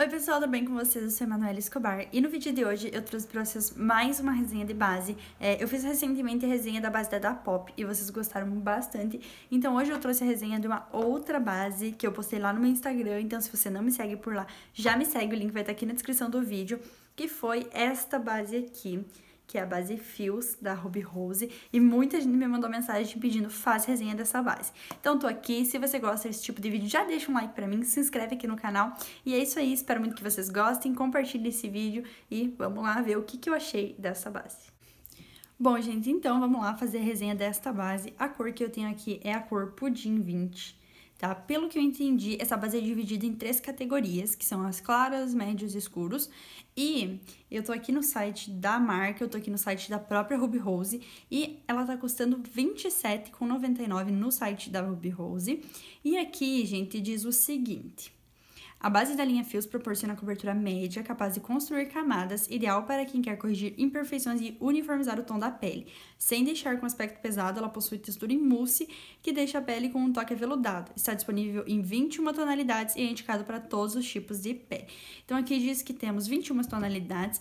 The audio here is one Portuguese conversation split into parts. Oi pessoal, tudo bem com vocês? Eu sou Emanueli Escobar e no vídeo de hoje eu trouxe para vocês mais uma resenha de base. Eu fiz recentemente a resenha da base da Dapop e vocês gostaram bastante, então hoje eu trouxe a resenha de uma outra base que eu postei lá no meu Instagram, então se você não me segue por lá, já me segue, o link vai estar aqui na descrição do vídeo, que foi esta base aqui, que é a base Feels, da Ruby Rose, e muita gente me mandou mensagem pedindo, faz resenha dessa base. Então, tô aqui, se você gosta desse tipo de vídeo, já deixa um like pra mim, se inscreve aqui no canal, e é isso aí, espero muito que vocês gostem, compartilhem esse vídeo, e vamos lá ver o que eu achei dessa base. Bom, gente, então, vamos lá fazer a resenha desta base. A cor que eu tenho aqui é a cor Pudim 20, tá? Pelo que eu entendi, essa base é dividida em três categorias, que são as claras, médios e escuros. E eu tô aqui no site da marca, eu tô aqui no site da própria Ruby Rose, e ela tá custando R$27,99 no site da Ruby Rose. E aqui, gente, diz o seguinte: a base da linha Feels proporciona cobertura média, capaz de construir camadas, ideal para quem quer corrigir imperfeições e uniformizar o tom da pele. Sem deixar com aspecto pesado, ela possui textura em mousse, que deixa a pele com um toque aveludado. Está disponível em 21 tonalidades e é indicado para todos os tipos de pele. Então, aqui diz que temos 21 tonalidades.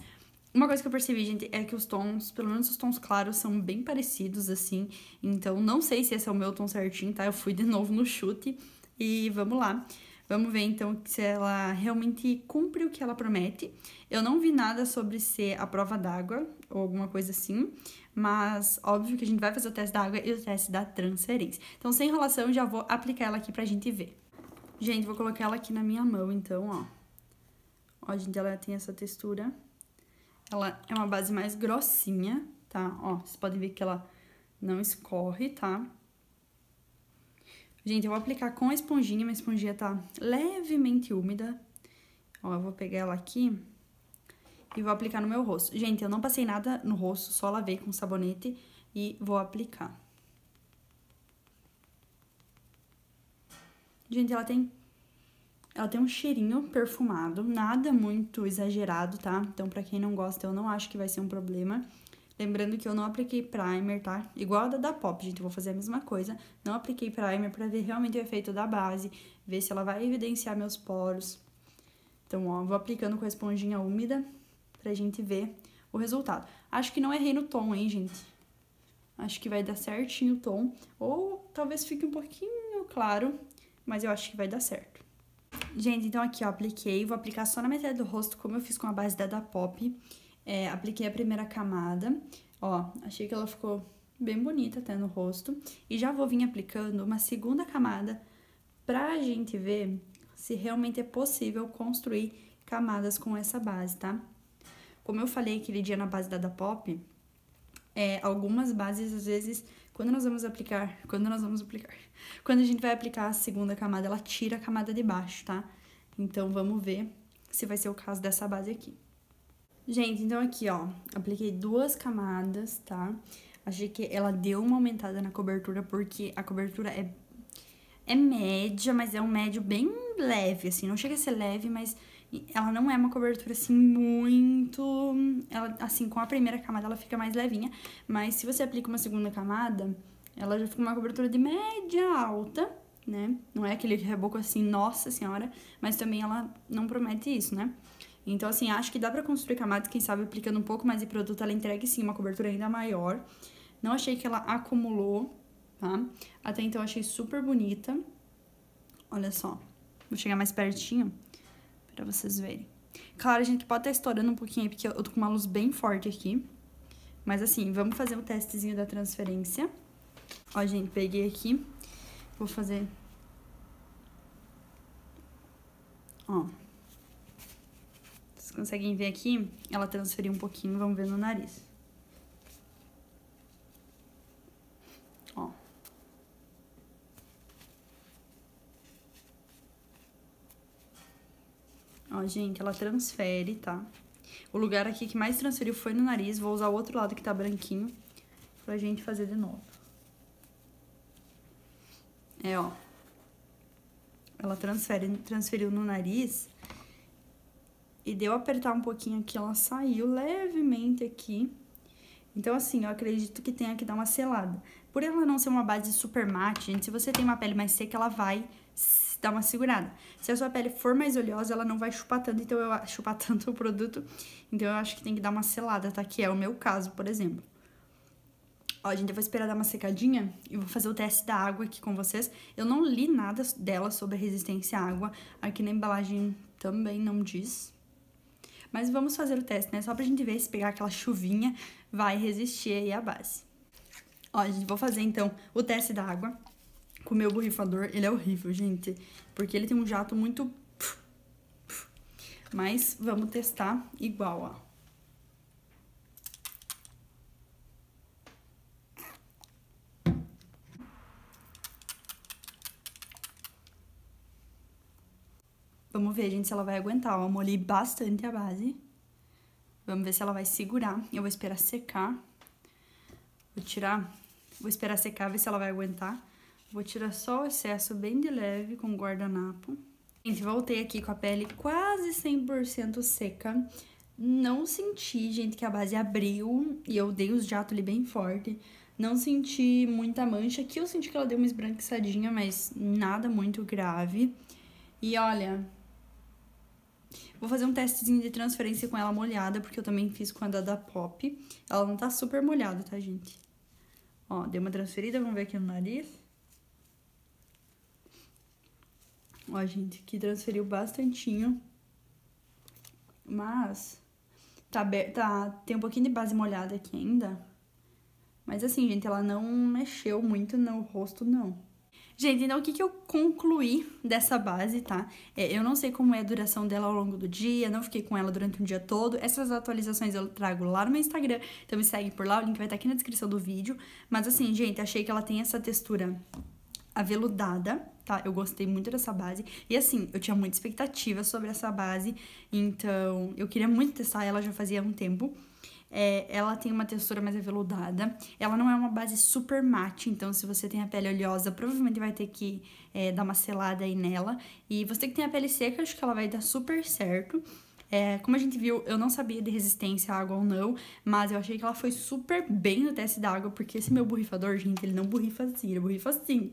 Uma coisa que eu percebi, gente, é que os tons, pelo menos os tons claros, são bem parecidos, assim. Então, não sei se esse é o meu tom certinho, tá? Eu fui de novo no chute e vamos lá. Vamos ver, então, se ela realmente cumpre o que ela promete. Eu não vi nada sobre ser a prova d'água ou alguma coisa assim, mas óbvio que a gente vai fazer o teste d'água e o teste da transferência. Então, sem enrolação, já vou aplicar ela aqui pra gente ver. Gente, vou colocar ela aqui na minha mão, então, ó. Ó, gente, ela tem essa textura. Ela é uma base mais grossinha, tá? Ó, vocês podem ver que ela não escorre, tá? Gente, eu vou aplicar com a esponjinha, minha esponjinha tá levemente úmida. Ó, eu vou pegar ela aqui e vou aplicar no meu rosto. Gente, eu não passei nada no rosto, só lavei com sabonete e vou aplicar. Gente, ela tem um cheirinho perfumado, nada muito exagerado, tá? Então, pra quem não gosta, eu não acho que vai ser um problema. Lembrando que eu não apliquei primer, tá? Igual a da Dapop, gente, eu vou fazer a mesma coisa. Não apliquei primer pra ver realmente o efeito da base, ver se ela vai evidenciar meus poros. Então, ó, vou aplicando com a esponjinha úmida pra gente ver o resultado. Acho que não errei no tom, hein, gente? Acho que vai dar certinho o tom, ou talvez fique um pouquinho claro, mas eu acho que vai dar certo. Gente, então aqui, ó, apliquei. Vou aplicar só na metade do rosto, como eu fiz com a base da Dapop. Apliquei a primeira camada, ó, achei que ela ficou bem bonita até no rosto. E já vou vir aplicando uma segunda camada pra gente ver se realmente é possível construir camadas com essa base, tá? Como eu falei aquele dia na base da Dapop, algumas bases, às vezes, quando a gente vai aplicar a segunda camada, ela tira a camada de baixo, tá? Então, vamos ver se vai ser o caso dessa base aqui. Gente, então aqui, ó, apliquei duas camadas, tá? Achei que ela deu uma aumentada na cobertura, porque a cobertura é média, mas é um médio bem leve, assim. Não chega a ser leve, mas ela não é uma cobertura, assim, muito... Ela, assim, com a primeira camada ela fica mais levinha, mas se você aplica uma segunda camada, ela já fica uma cobertura de média alta, né? Não é aquele reboco, assim, nossa senhora, mas também ela não promete isso, né? Então, assim, acho que dá pra construir camadas, quem sabe, aplicando um pouco mais de produto, ela entregue, sim, uma cobertura ainda maior. Não achei que ela acumulou, tá? Até então, achei super bonita. Olha só. Vou chegar mais pertinho pra vocês verem. Claro, gente, que pode estar estourando um pouquinho aí, porque eu tô com uma luz bem forte aqui. Mas, assim, vamos fazer um testezinho da transferência. Ó, gente, peguei aqui. Vou fazer... Ó... Vocês conseguem ver aqui? Ela transferiu um pouquinho, vamos ver no nariz. Ó. Ó, gente, ela transfere, tá? O lugar aqui que mais transferiu foi no nariz. Vou usar o outro lado que tá branquinho pra gente fazer de novo. Ó. Ela transferiu no nariz... E deu apertar um pouquinho aqui, ela saiu levemente aqui. Então, assim, eu acredito que tenha que dar uma selada. Por ela não ser uma base super mate, gente, se você tem uma pele mais seca, ela vai dá uma segurada. Se a sua pele for mais oleosa, ela não vai chupar tanto, então eu chupar tanto o produto. Então eu acho que tem que dar uma selada, tá? Que é o meu caso, por exemplo. Ó, gente, eu vou esperar dar uma secadinha e vou fazer o teste da água aqui com vocês. Eu não li nada dela sobre resistência à água. Aqui na embalagem também não diz. Mas vamos fazer o teste, né? Só pra gente ver se pegar aquela chuvinha vai resistir aí a base. Ó, gente, vou fazer então o teste da água com o meu borrifador. Ele é horrível, gente, porque ele tem um jato muito... Mas vamos testar igual, ó. Vamos ver, gente, se ela vai aguentar. Eu molhei bastante a base. Vamos ver se ela vai segurar. Eu vou esperar secar. Vou tirar... Vou esperar secar, ver se ela vai aguentar. Vou tirar só o excesso bem de leve com o guardanapo. Gente, voltei aqui com a pele quase 100% seca. Não senti, gente, que a base abriu e eu dei os jatos ali bem forte. Não senti muita mancha. Aqui eu senti que ela deu uma esbranquiçadinha, mas nada muito grave. E olha... Vou fazer um testezinho de transferência com ela molhada, porque eu também fiz com a da Dapop. Ela não tá super molhada, tá, gente? Ó, deu uma transferida, vamos ver aqui no nariz. Ó, gente, que transferiu bastantinho. Mas tá aberto, tá, tem um pouquinho de base molhada aqui ainda. Mas assim, gente, ela não mexeu muito no rosto, não. Gente, então o que eu concluí dessa base, tá? Eu não sei como é a duração dela ao longo do dia, não fiquei com ela durante um dia todo. Essas atualizações eu trago lá no meu Instagram, então me segue por lá, o link vai estar aqui na descrição do vídeo. Mas assim, gente, achei que ela tem essa textura aveludada, tá? Eu gostei muito dessa base. E assim, eu tinha muita expectativa sobre essa base, então eu queria muito testar ela já fazia um tempo. Ela tem uma textura mais aveludada. Ela não é uma base super mate, então se você tem a pele oleosa, provavelmente vai ter que dar uma selada aí nela. E você que tem a pele seca, acho que ela vai dar super certo. Como a gente viu, eu não sabia de resistência à água ou não, mas eu achei que ela foi super bem no teste da água, porque esse meu borrifador, gente, ele não borrifa assim, ele borrifa assim.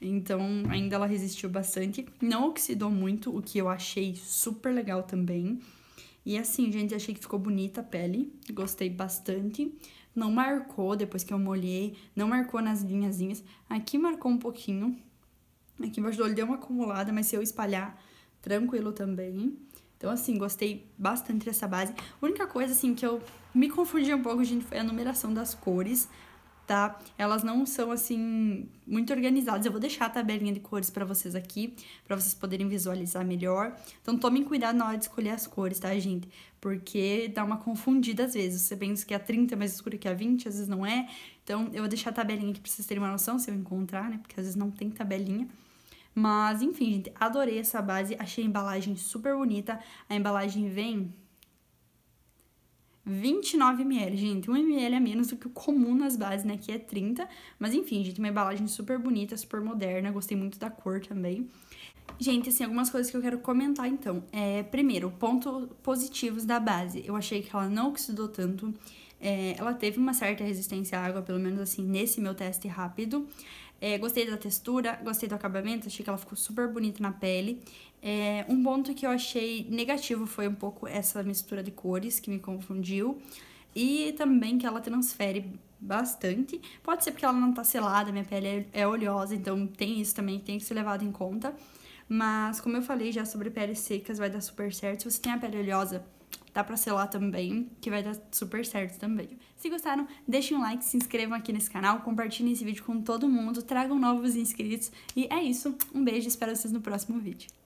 Então, ainda ela resistiu bastante, não oxidou muito, o que eu achei super legal também. E assim, gente, achei que ficou bonita a pele, gostei bastante. Não marcou depois que eu molhei, não marcou nas linhazinhas. Aqui marcou um pouquinho, aqui embaixo do olho deu uma acumulada, mas se eu espalhar, tranquilo também. Então assim, gostei bastante dessa base. A única coisa assim que eu me confundi um pouco, gente, foi a numeração das cores, tá? Elas não são assim muito organizadas. Eu vou deixar a tabelinha de cores pra vocês aqui, pra vocês poderem visualizar melhor. Então tomem cuidado na hora de escolher as cores, tá, gente? Porque dá uma confundida às vezes. Você pensa que a 30 é mais escura que a 20, às vezes não é. Então eu vou deixar a tabelinha aqui pra vocês terem uma noção, se eu encontrar, né? Porque às vezes não tem tabelinha. Mas enfim, gente, adorei essa base. Achei a embalagem super bonita. A embalagem vem... 29 ml, gente, 1 ml é menos do que o comum nas bases, né, que é 30, mas enfim, gente, uma embalagem super bonita, super moderna, gostei muito da cor também. Gente, assim, algumas coisas que eu quero comentar, então, primeiro, pontos positivos da base, eu achei que ela não oxidou tanto, ela teve uma certa resistência à água, pelo menos assim, nesse meu teste rápido. Gostei da textura, gostei do acabamento, achei que ela ficou super bonita na pele. Um ponto que eu achei negativo foi um pouco essa mistura de cores que me confundiu. E também que ela transfere bastante. Pode ser porque ela não tá selada, minha pele é oleosa, então tem isso também que tem que ser levado em conta. Mas como eu falei já sobre peles secas, vai dar super certo. Se você tem a pele oleosa, dá pra selar também, que vai dar super certo também. Se gostaram, deixem um like, se inscrevam aqui nesse canal, compartilhem esse vídeo com todo mundo, tragam novos inscritos. E é isso, um beijo e espero vocês no próximo vídeo.